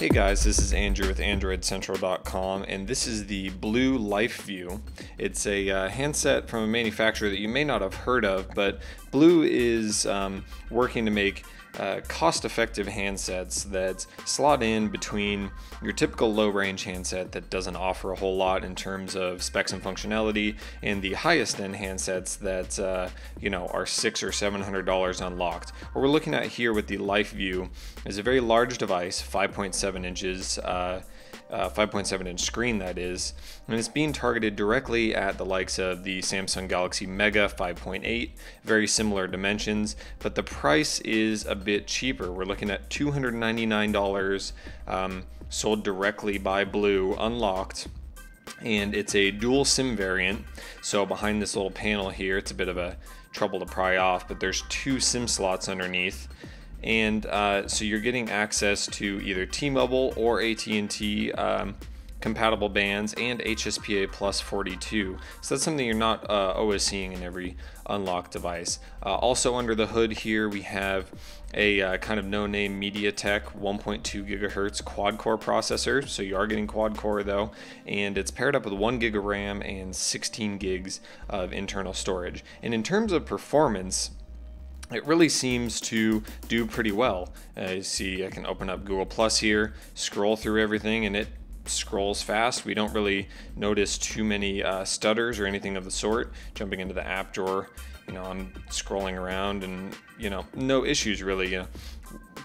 Hey guys, this is Andrew with AndroidCentral.com, and this is the BLU Life View. It's a handset from a manufacturer that you may not have heard of, but BLU is working to make cost-effective handsets that slot in between your typical low-range handset that doesn't offer a whole lot in terms of specs and functionality, and the highest-end handsets that are $600 or $700 unlocked. What we're looking at here with the Life View is a very large device, 5.7 inches, 5.7-inch screen that is, and it's being targeted directly at the likes of the Samsung Galaxy Mega 5.8, very similar dimensions, but the price is a bit cheaper. We're looking at $299, sold directly by BLU, unlocked, and it's a dual SIM variant. So behind this little panel here, it's a bit of a trouble to pry off, but there's two SIM slots underneath. And so you're getting access to either T-Mobile or AT&T compatible bands and HSPA plus 42. So that's something you're not always seeing in every unlocked device. Also under the hood here, we have a kind of no-name MediaTek 1.2 gigahertz quad-core processor. So you are getting quad-core though, and it's paired up with 1 gig of RAM and 16 gigs of internal storage. And in terms of performance, it really seems to do pretty well. You see, I can open up Google Plus here, scroll through everything, and it scrolls fast. We don't really notice too many stutters or anything of the sort. Jumping into the app drawer, I'm scrolling around and, no issues really.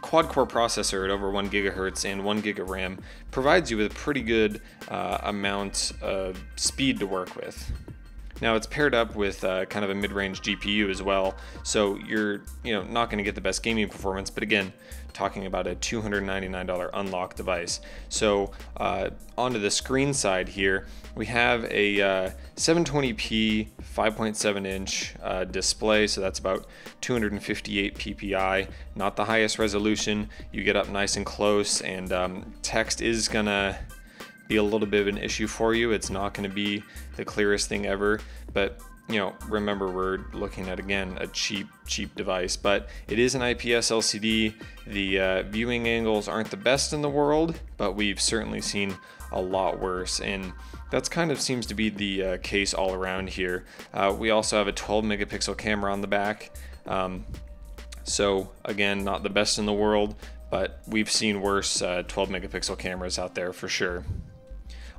Quad-core processor at over 1 gigahertz and 1 gig of RAM provides you with a pretty good amount of speed to work with. Now it's paired up with kind of a mid-range GPU as well, so you're not going to get the best gaming performance, but again, talking about a $299 unlocked device. So onto the screen side here, we have a 720p 5.7 inch display, so that's about 258 ppi, not the highest resolution. You get up nice and close, and text is gonna be a little bit of an issue for you. It's not going to be the clearest thing ever, but remember, we're looking at, again, a cheap device, but it is an IPS LCD. The viewing angles aren't the best in the world, but we've certainly seen a lot worse, and that's kind of seems to be the case all around here. We also have a 12 megapixel camera on the back, so again, not the best in the world, but we've seen worse 12 megapixel cameras out there for sure.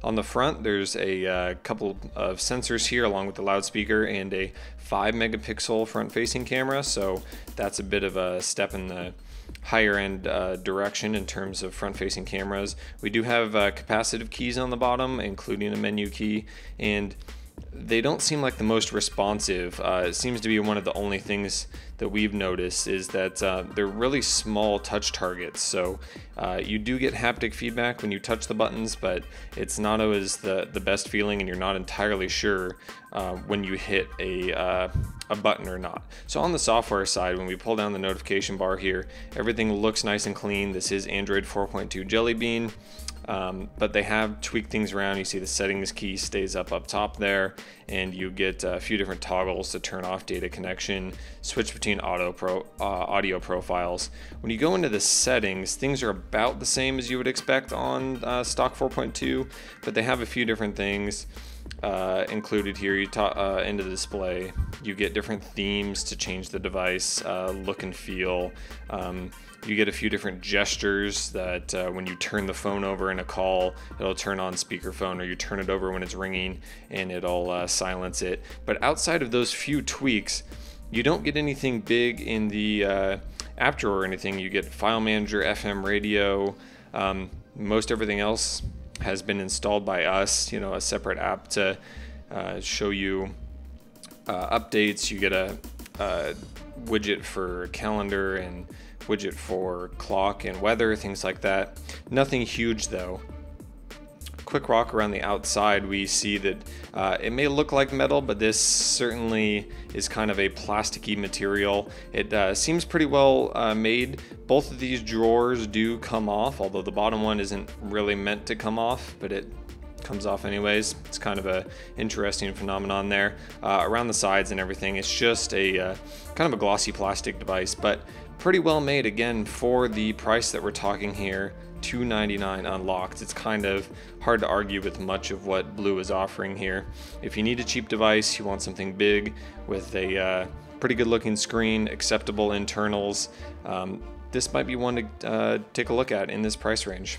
On the front, there's a couple of sensors here along with the loudspeaker and a 5 megapixel front-facing camera, so that's a bit of a step in the higher end direction in terms of front-facing cameras. We do have capacitive keys on the bottom, including a menu key, and they don't seem like the most responsive. It seems to be one of the only things that we've noticed is that they're really small touch targets. So you do get haptic feedback when you touch the buttons, but it's not always the best feeling, and you're not entirely sure when you hit a button or not. So on the software side, when we pull down the notification bar here, everything looks nice and clean. This is Android 4.2 Jelly Bean. But they have tweaked things around. You see the settings key stays up top there, and you get a few different toggles to turn off data connection, switch between audio profiles. When you go into the settings, things are about the same as you would expect on stock 4.2, but they have a few different things included here. You into the display, you get different themes to change the device look and feel. You get a few different gestures that when you turn the phone over in a call, it'll turn on speakerphone, or you turn it over when it's ringing and it'll silence it. But outside of those few tweaks, you don't get anything big in the app drawer or anything. You get file manager, FM radio, most everything else has been installed by us, a separate app to show you updates. You get a widget for calendar and widget for clock and weather, things like that. Nothing huge though. Quick rock around the outside, we see that it may look like metal, but this certainly is kind of a plasticky material. It seems pretty well made. Both of these drawers do come off, although the bottom one isn't really meant to come off, but it comes off anyways. It's kind of a interesting phenomenon there. Around the sides and everything, it's just a kind of a glossy plastic device, but pretty well made again for the price that we're talking here $299 unlocked. It's kind of hard to argue with much of what BLU is offering here. If you need a cheap device, you want something big with a pretty good looking screen, acceptable internals, this might be one to take a look at in this price range.